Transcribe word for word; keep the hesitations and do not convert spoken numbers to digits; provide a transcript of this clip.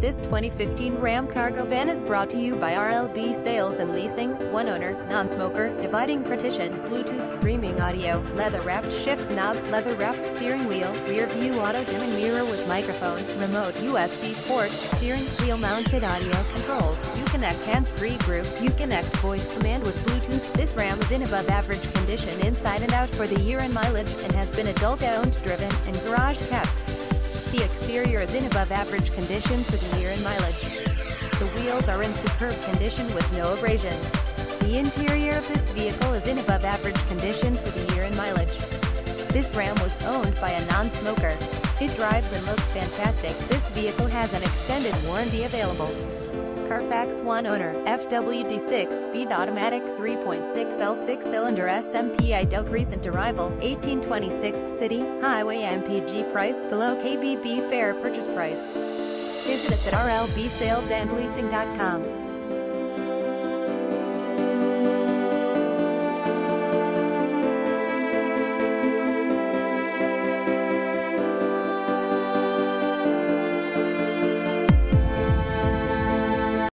This twenty fifteen Ram cargo van is brought to you by R L B Sales and Leasing. One owner, non-smoker, dividing partition, Bluetooth streaming audio, leather-wrapped shift knob, leather-wrapped steering wheel, rear-view auto-dimming mirror with microphone, remote U S B port, steering wheel-mounted audio controls, UConnect hands-free group, UConnect voice command with Bluetooth. This Ram is in above-average condition inside and out for the year in mileage and has been adult-owned, driven, and garage-kept. The exterior is in above-average condition for the year in mileage. The wheels are in superb condition with no abrasions. The interior of this vehicle is in above-average condition for the year in mileage. This Ram was owned by a non-smoker. It drives and looks fantastic. This vehicle has an extended warranty available. Carfax one owner, F W D six-speed automatic three point six liter six-cylinder S M P I Dog. Recent arrival, eighteen twenty-six City Highway. M P G priced below K B B fair purchase price. Visit us at R L B sales and leasing dot com.